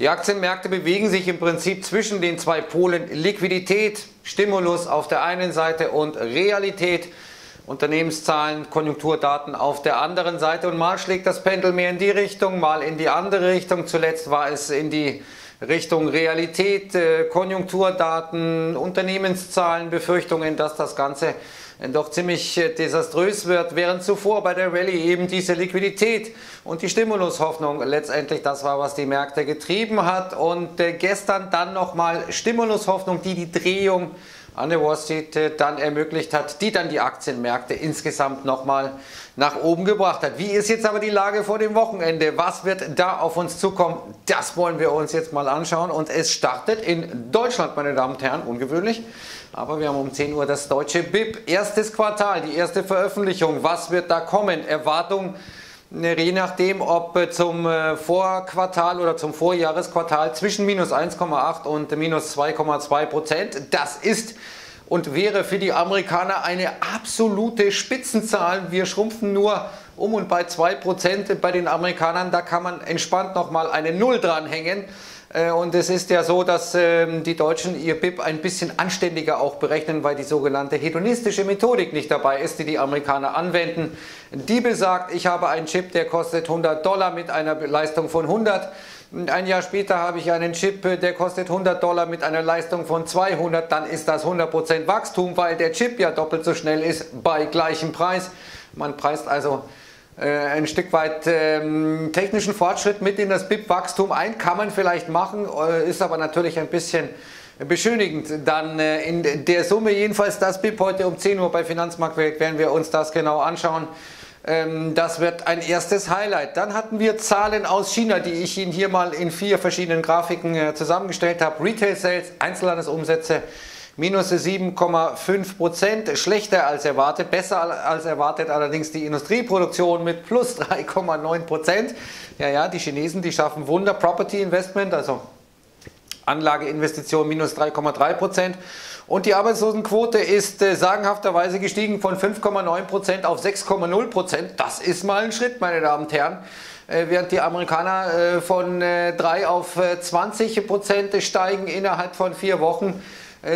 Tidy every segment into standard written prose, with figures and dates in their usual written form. Die Aktienmärkte bewegen sich im Prinzip zwischen den zwei Polen Liquidität, Stimulus auf der einen Seite und Realität, Unternehmenszahlen, Konjunkturdaten auf der anderen Seite. Und mal schlägt das Pendel mehr in die Richtung, mal in die andere Richtung. Zuletzt war es in die Richtung Realität, Konjunkturdaten, Unternehmenszahlen, Befürchtungen, dass das Ganze doch ziemlich desaströs wird, während zuvor bei der Rallye eben diese Liquidität und die Stimulushoffnung letztendlich das war, was die Märkte getrieben hat. Und gestern dann nochmal Stimulushoffnung, die die Drehung an der Wall Street dann ermöglicht hat, die dann die Aktienmärkte insgesamt nochmal nach oben gebracht hat. Wie ist jetzt aber die Lage vor dem Wochenende? Was wird da auf uns zukommen? Das wollen wir uns jetzt mal anschauen. Und es startet in Deutschland, meine Damen und Herren, ungewöhnlich. Aber wir haben um 10 Uhr das deutsche BIP. Erstes Quartal, die erste Veröffentlichung. Was wird da kommen? Erwartung, je nachdem, ob zum Vorquartal oder zum Vorjahresquartal zwischen minus 1,8 und minus 2,2%. Das ist und wäre für die Amerikaner eine absolute Spitzenzahl. Wir schrumpfen nur um und bei 2% bei den Amerikanern. Da kann man entspannt nochmal eine Null dranhängen. Und es ist ja so, dass die Deutschen ihr BIP ein bisschen anständiger auch berechnen, weil die sogenannte hedonistische Methodik nicht dabei ist, die die Amerikaner anwenden. Die besagt, ich habe einen Chip, der kostet $100 mit einer Leistung von 100. Ein Jahr später habe ich einen Chip, der kostet $100 mit einer Leistung von 200. Dann ist das 100% Wachstum, weil der Chip ja doppelt so schnell ist bei gleichem Preis. Man preist also ein Stück weit technischen Fortschritt mit in das BIP-Wachstum ein, kann man vielleicht machen, ist aber natürlich ein bisschen beschönigend. Dann in der Summe jedenfalls das BIP heute um 10 Uhr bei Finanzmarktwelt werden wir uns das genau anschauen. Das wird ein erstes Highlight. Dann hatten wir Zahlen aus China, die ich Ihnen hier mal in 4 verschiedenen Grafiken zusammengestellt habe. Retail Sales, Einzelhandelsumsätze, minus 7,5%, schlechter als erwartet, besser als erwartet allerdings die Industrieproduktion mit plus 3,9%. Ja, die Chinesen, die schaffen Wunder. Property Investment, also Anlageinvestition, minus 3,3%. Und die Arbeitslosenquote ist sagenhafterweise gestiegen von 5,9% auf 6,0%. Das ist mal ein Schritt, meine Damen und Herren. Während die Amerikaner von 3 auf 20% steigen innerhalb von 4 Wochen,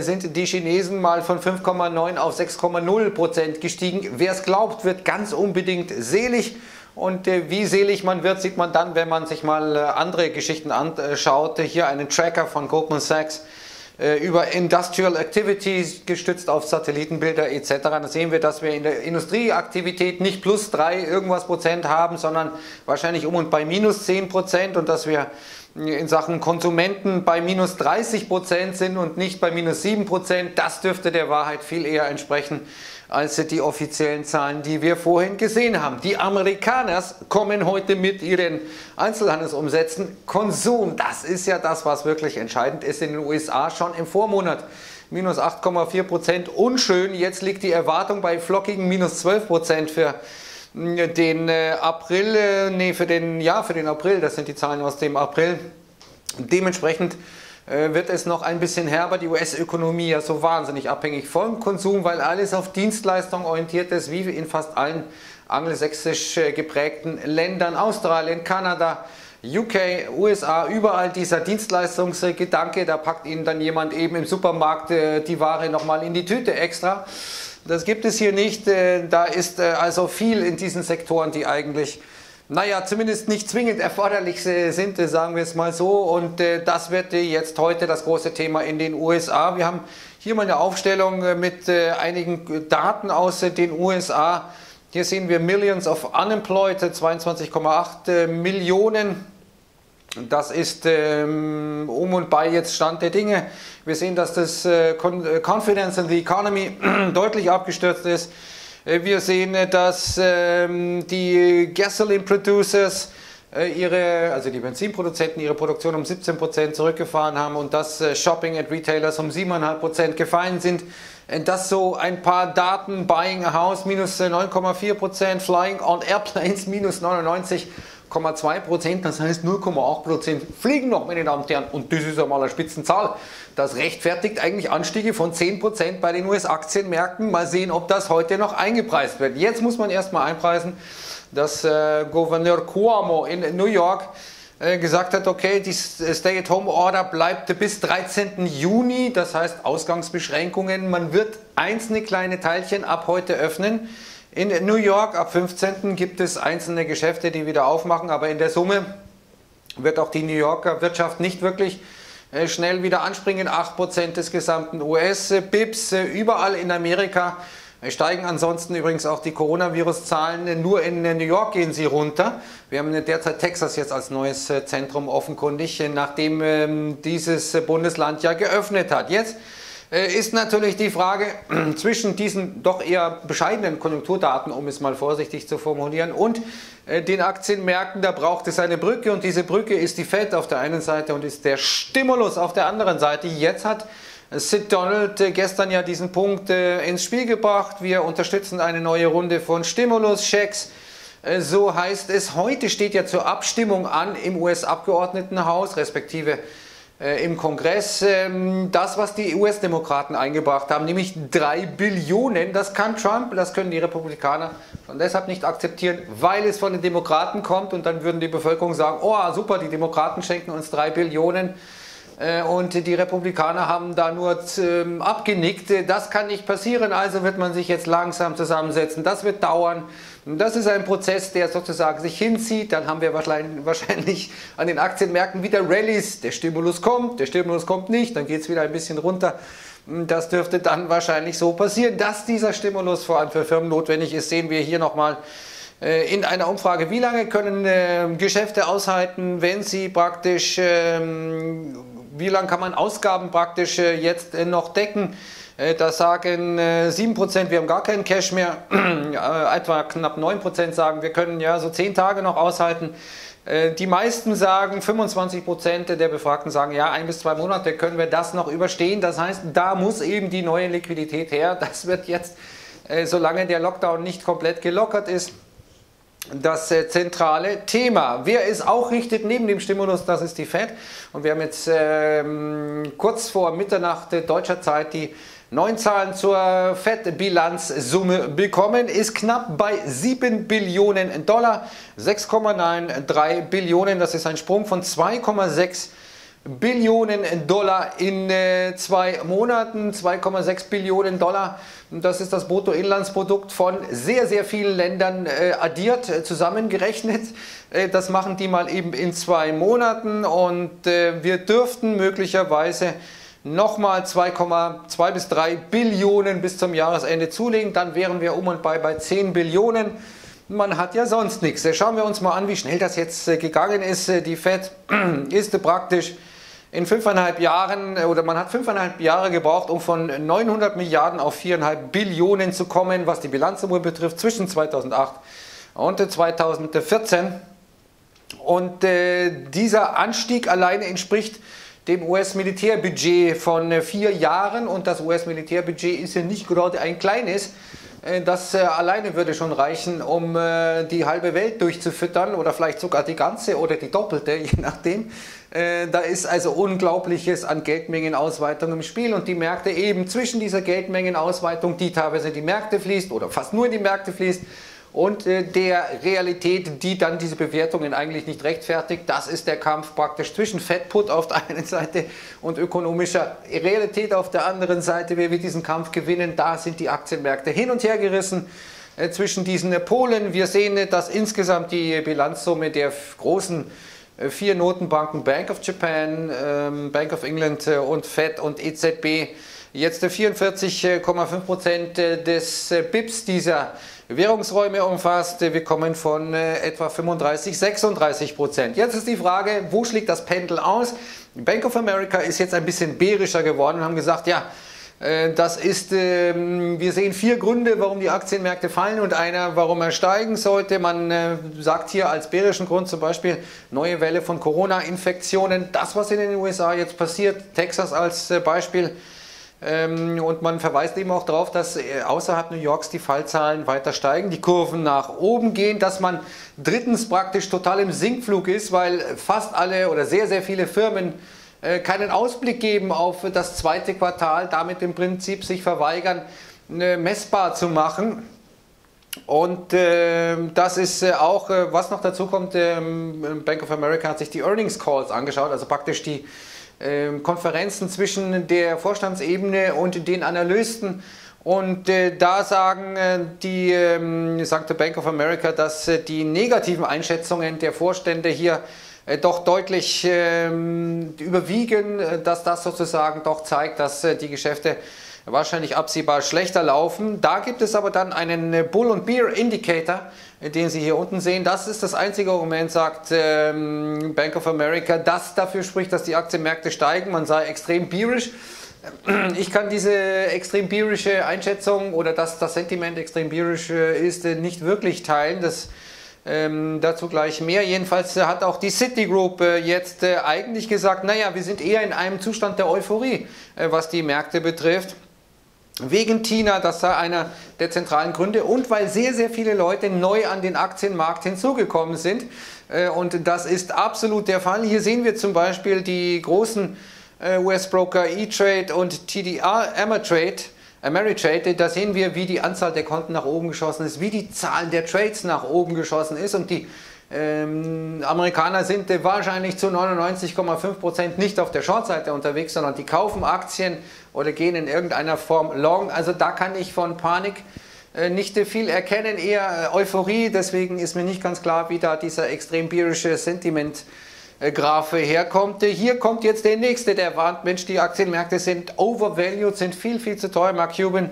sind die Chinesen mal von 5,9 auf 6,0% gestiegen. Wer es glaubt, wird ganz unbedingt selig. Und wie selig man wird, sieht man dann, wenn man sich mal andere Geschichten anschaut. Hier einen Tracker von Goldman Sachs über Industrial Activities, gestützt auf Satellitenbilder etc. Da sehen wir, dass wir in der Industrieaktivität nicht plus 3 irgendwas Prozent haben, sondern wahrscheinlich um und bei minus 10% und dass wir in Sachen Konsumenten bei minus 30% sind und nicht bei minus 7%. Das dürfte der Wahrheit viel eher entsprechen als die offiziellen Zahlen, die wir vorhin gesehen haben. Die Amerikaner kommen heute mit ihren Einzelhandelsumsätzen. Konsum, das ist ja das, was wirklich entscheidend ist in den USA schon im Vormonat. Minus 8,4%, unschön. Jetzt liegt die Erwartung bei flockigen minus 12% für den April, für den April, das sind die Zahlen aus dem April. Dementsprechend wird es noch ein bisschen herber, die US-Ökonomie ja so wahnsinnig abhängig vom Konsum, weil alles auf Dienstleistung orientiert ist, wie in fast allen angelsächsisch geprägten Ländern, Australien, Kanada, UK, USA, überall dieser Dienstleistungsgedanke, da packt Ihnen dann jemand eben im Supermarkt die Ware nochmal in die Tüte extra. Das gibt es hier nicht, da ist also viel in diesen Sektoren, die eigentlich, naja, zumindest nicht zwingend erforderlich sind, sagen wir es mal so. Und das wird jetzt heute das große Thema in den USA. Wir haben hier mal eine Aufstellung mit einigen Daten aus den USA. Hier sehen wir Millions of Unemployed, 22,8 Millionen. Das ist um und bei jetzt Stand der Dinge. Wir sehen, dass das Confidence in the Economy deutlich abgestürzt ist. Wir sehen, dass die Gasoline Producers, also die Benzinproduzenten, ihre Produktion um 17% zurückgefahren haben und dass Shopping and Retailers um 7,5% gefallen sind. Das so ein paar Daten. Buying a House minus 9,4%, Flying on Airplanes minus 99,2%, das heißt 0,8% fliegen noch, meine Damen und Herren. Und das ist einmal eine Spitzenzahl. Das rechtfertigt eigentlich Anstiege von 10% bei den US-Aktienmärkten. Mal sehen, ob das heute noch eingepreist wird. Jetzt muss man erstmal einpreisen, dass Gouverneur Cuomo in New York gesagt hat, okay, die Stay-at-Home-Order bleibt bis 13. Juni, das heißt Ausgangsbeschränkungen. Man wird einzelne kleine Teilchen ab heute öffnen. In New York ab 15. gibt es einzelne Geschäfte, die wieder aufmachen, aber in der Summe wird auch die New Yorker Wirtschaft nicht wirklich schnell wieder anspringen. 8% des gesamten US-BIPs überall in Amerika steigen, ansonsten übrigens auch die Coronavirus-Zahlen. Nur in New York gehen sie runter. Wir haben derzeit Texas jetzt als neues Zentrum offenkundig, nachdem dieses Bundesland ja geöffnet hat. Jetzt ist natürlich die Frage zwischen diesen doch eher bescheidenen Konjunkturdaten, um es mal vorsichtig zu formulieren, und den Aktienmärkten, da braucht es eine Brücke, und diese Brücke ist die Fed auf der einen Seite und ist der Stimulus auf der anderen Seite. Jetzt hat Sid Donald gestern ja diesen Punkt ins Spiel gebracht. Wir unterstützen eine neue Runde von Stimulus-Schecks. So heißt es. Heute steht ja zur Abstimmung an im US-Abgeordnetenhaus, respektive im Kongress, das, was die US-Demokraten eingebracht haben, nämlich 3 Billionen, das kann Trump, das können die Republikaner und deshalb nicht akzeptieren, weil es von den Demokraten kommt, und dann würden die Bevölkerung sagen, oh super, die Demokraten schenken uns 3 Billionen und die Republikaner haben da nur abgenickt, das kann nicht passieren, also wird man sich jetzt langsam zusammensetzen, das wird dauern. Das ist ein Prozess, der sozusagen sich hinzieht. Dann haben wir wahrscheinlich an den Aktienmärkten wieder Rallies. Der Stimulus kommt nicht, dann geht es wieder ein bisschen runter. Das dürfte dann wahrscheinlich so passieren. Dass dieser Stimulus vor allem für Firmen notwendig ist, sehen wir hier nochmal in einer Umfrage. Wie lange können Geschäfte aushalten, wenn sie praktisch, wie lange kann man Ausgaben praktisch jetzt noch decken? Da sagen 7%, wir haben gar keinen Cash mehr, etwa knapp 9% sagen, wir können ja so 10 Tage noch aushalten. Die meisten sagen, 25% der Befragten sagen, ja, 1 bis 2 Monate können wir das noch überstehen. Das heißt, da muss eben die neue Liquidität her. Das wird jetzt, solange der Lockdown nicht komplett gelockert ist, das zentrale Thema. Wer es auch richtet neben dem Stimulus, das ist die Fed. Und wir haben jetzt kurz vor Mitternacht deutscher Zeit die neuen Zahlen zur Fed-Bilanzsumme bekommen, ist knapp bei 7 Billionen Dollar, 6,93 Billionen, das ist ein Sprung von 2,6 Billionen Dollar in 2 Monaten, 2,6 Billionen Dollar, das ist das Bruttoinlandsprodukt von sehr, sehr vielen Ländern addiert, zusammengerechnet. Das machen die mal eben in 2 Monaten, und wir dürften möglicherweise nochmal 2,2 bis 3 Billionen bis zum Jahresende zulegen, dann wären wir um und bei 10 Billionen. Man hat ja sonst nichts. Schauen wir uns mal an, wie schnell das jetzt gegangen ist. Die Fed ist praktisch in 5,5 Jahren, oder man hat 5,5 Jahre gebraucht, um von 900 Milliarden auf 4,5 Billionen zu kommen, was die Bilanzsumme betrifft, zwischen 2008 und 2014. Und dieser Anstieg alleine entspricht dem US-Militärbudget von 4 Jahren, und das US-Militärbudget ist ja nicht gerade ein kleines. Das alleine würde schon reichen, um die halbe Welt durchzufüttern oder vielleicht sogar die ganze oder die doppelte, je nachdem. Da ist also Unglaubliches an Geldmengenausweitung im Spiel, und die Märkte eben zwischen dieser Geldmengenausweitung, die teilweise in die Märkte fließt oder fast nur in die Märkte fließt, und der Realität, die dann diese Bewertungen eigentlich nicht rechtfertigt. Das ist der Kampf praktisch zwischen Fed-Put auf der einen Seite und ökonomischer Realität auf der anderen Seite. Wer wird diesen Kampf gewinnen? Da sind die Aktienmärkte hin und her gerissen zwischen diesen Polen. Wir sehen, dass insgesamt die Bilanzsumme der großen 4 Notenbanken, Bank of Japan, Bank of England und Fed und EZB, jetzt 44,5% des BIPs dieser Währungsräume umfasst. Wir kommen von etwa 35–36%. Jetzt ist die Frage, wo schlägt das Pendel aus? Bank of America ist jetzt ein bisschen bärischer geworden und haben gesagt, ja, das ist, wir sehen 4 Gründe, warum die Aktienmärkte fallen, und einer, warum er steigen sollte. Man sagt hier als bärischen Grund zum Beispiel neue Welle von Corona-Infektionen. Das, was in den USA jetzt passiert, Texas als Beispiel. Und man verweist eben auch darauf, dass außerhalb New Yorks die Fallzahlen weiter steigen, die Kurven nach oben gehen, dass man drittens praktisch total im Sinkflug ist, weil fast alle oder sehr, sehr viele Firmen keinen Ausblick geben auf das 2. Quartal, damit im Prinzip sich verweigern, messbar zu machen. Und das ist auch, was noch dazu kommt, Bank of America hat sich die Earnings Calls angeschaut, also praktisch die Konferenzen zwischen der Vorstandsebene und den Analysten. Und da sagen sagte Bank of America, dass die negativen Einschätzungen der Vorstände hier doch deutlich überwiegen, dass das sozusagen doch zeigt, dass die Geschäfte wahrscheinlich absehbar schlechter laufen. Da gibt es aber dann einen Bull- und Bear-Indicator, den Sie hier unten sehen. Das ist das einzige Argument, sagt Bank of America, das dafür spricht, dass die Aktienmärkte steigen. Man sei extrem bearish. Ich kann diese extrem bearische Einschätzung oder dass das Sentiment extrem bearish ist, nicht wirklich teilen. Das dazu gleich mehr. Jedenfalls hat auch die Citigroup jetzt eigentlich gesagt, naja, wir sind eher in einem Zustand der Euphorie, was die Märkte betrifft. Wegen China, das sei einer der zentralen Gründe und weil sehr, sehr viele Leute neu an den Aktienmarkt hinzugekommen sind. Und das ist absolut der Fall. Hier sehen wir zum Beispiel die großen US-Broker E-Trade und TD Ameritrade, da sehen wir, wie die Anzahl der Konten nach oben geschossen ist, wie die Zahl der Trades nach oben geschossen ist und die Amerikaner sind wahrscheinlich zu 99,5% nicht auf der Short-Seite unterwegs, sondern die kaufen Aktien oder gehen in irgendeiner Form long. Also da kann ich von Panik nicht viel erkennen, eher Euphorie, deswegen ist mir nicht ganz klar, wie da dieser extrem bearische Sentiment Graph herkommt. Hier kommt jetzt der nächste, der warnt, Mensch, die Aktienmärkte sind overvalued, sind viel, viel zu teuer. Mark Cuban,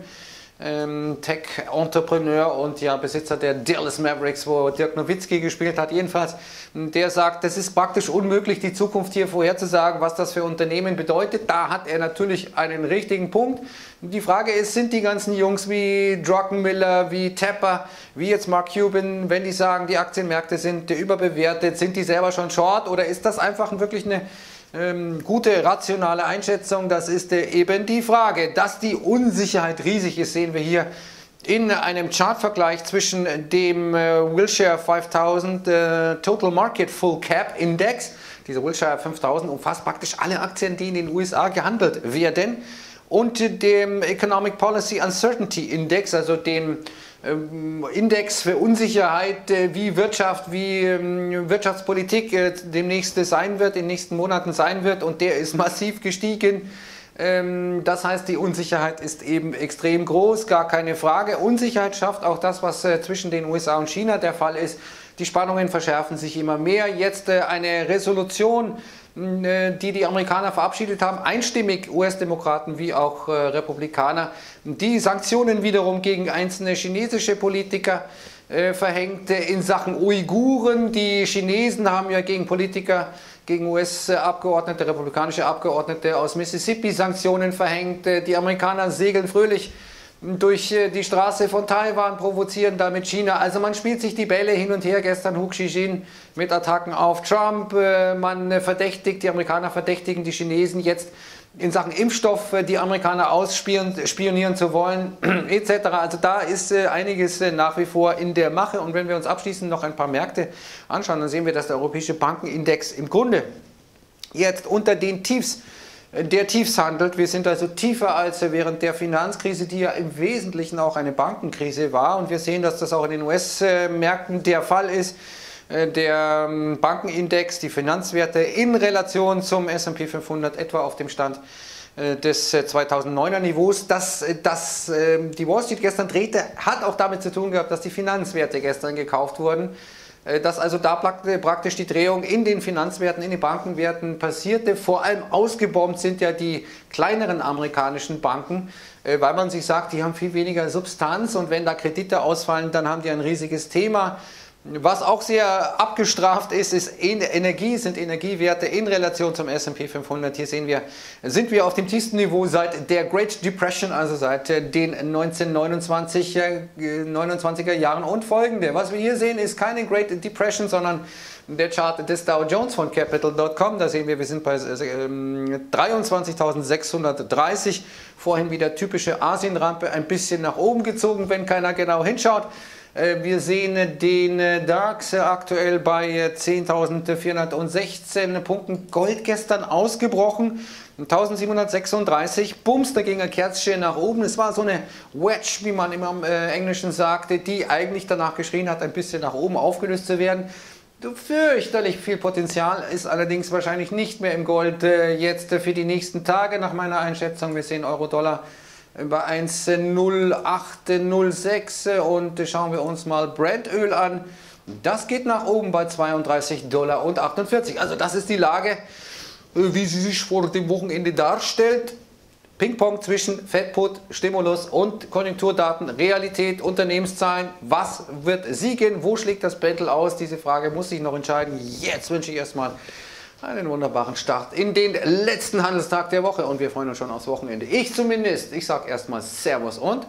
Tech-Entrepreneur und ja Besitzer der Dallas Mavericks, wo Dirk Nowitzki gespielt hat, jedenfalls, der sagt, es ist praktisch unmöglich, die Zukunft hier vorherzusagen, was das für Unternehmen bedeutet. Da hat er natürlich einen richtigen Punkt. Die Frage ist, sind die ganzen Jungs wie Druckenmiller, wie Tapper, wie jetzt Mark Cuban, wenn die sagen, die Aktienmärkte sind überbewertet, sind die selber schon short oder ist das einfach wirklich eine gute rationale Einschätzung, das ist eben die Frage. Dass die Unsicherheit riesig ist, sehen wir hier in einem Chartvergleich zwischen dem Wilshire 5000 Total Market Full Cap Index. Dieser Wilshire 5000 umfasst praktisch alle Aktien, die in den USA gehandelt werden. Und dem Economic Policy Uncertainty Index, also dem Index für Unsicherheit, wie Wirtschaft, wie Wirtschaftspolitik demnächst sein wird, in den nächsten Monaten sein wird und der ist massiv gestiegen. Das heißt, die Unsicherheit ist eben extrem groß, gar keine Frage. Unsicherheit schafft auch das, was zwischen den USA und China der Fall ist. Die Spannungen verschärfen sich immer mehr. Jetzt eine Resolution, die die Amerikaner verabschiedet haben, einstimmig US-Demokraten wie auch Republikaner, die Sanktionen wiederum gegen einzelne chinesische Politiker verhängt in Sachen Uiguren. Die Chinesen haben ja gegen Politiker, gegen US-Abgeordnete, republikanische Abgeordnete aus Mississippi Sanktionen verhängt. Die Amerikaner segeln fröhlich durch die Straße von Taiwan, provozieren damit China. Also man spielt sich die Bälle hin und her. Gestern Hu Xi Jin mit Attacken auf Trump. Man verdächtigt, die Amerikaner verdächtigen die Chinesen jetzt in Sachen Impfstoff, die Amerikaner ausspionieren zu wollen etc. Also da ist einiges nach wie vor in der Mache. Und wenn wir uns abschließend noch ein paar Märkte anschauen, dann sehen wir, dass der europäische Bankenindex im Grunde jetzt unter den Tiefs handelt. Wir sind also tiefer als während der Finanzkrise, die ja im Wesentlichen auch eine Bankenkrise war. Und wir sehen, dass das auch in den US-Märkten der Fall ist. Der Bankenindex, die Finanzwerte in Relation zum S&P 500 etwa auf dem Stand des 2009er Niveaus. Dass die Wall Street gestern drehte, hat auch damit zu tun gehabt, dass die Finanzwerte gestern gekauft wurden. Dass also da praktisch die Drehung in den Finanzwerten, in den Bankenwerten passierte. Vor allem ausgebombt sind ja die kleineren amerikanischen Banken, weil man sich sagt, die haben viel weniger Substanz und wenn da Kredite ausfallen, dann haben die ein riesiges Thema. Was auch sehr abgestraft ist, sind Energiewerte in Relation zum S&P 500. Hier sehen wir, sind wir auf dem tiefsten Niveau seit der Great Depression, also seit den 1929er Jahren und folgende. Was wir hier sehen, ist keine Great Depression, sondern der Chart des Dow Jones von Capital.com. Da sehen wir, wir sind bei 23.630. Vorhin wieder typische Asienrampe, ein bisschen nach oben gezogen, wenn keiner genau hinschaut. Wir sehen den DAX aktuell bei 10.416 Punkten. Gold gestern ausgebrochen. 1736, Bums, da ging ein Kerzchen nach oben. Es war so eine Wedge, wie man immer im Englischen sagte, die eigentlich danach geschrien hat, ein bisschen nach oben aufgelöst zu werden. Fürchterlich viel Potenzial ist allerdings wahrscheinlich nicht mehr im Gold jetzt für die nächsten Tage. Nach meiner Einschätzung, wir sehen Euro-Dollar bei 1,0806 und schauen wir uns mal Brentöl an. Das geht nach oben bei 32,48 $. Also das ist die Lage, wie sie sich vor dem Wochenende darstellt. Ping-Pong zwischen Fed-Put, Stimulus und Konjunkturdaten, Realität, Unternehmenszahlen. Was wird siegen? Wo schlägt das Brentöl aus? Diese Frage muss sich noch entscheiden. Jetzt wünsche ich erstmal einen wunderbaren Start in den letzten Handelstag der Woche und wir freuen uns schon aufs Wochenende. Ich zumindest. Ich sage erstmal Servus und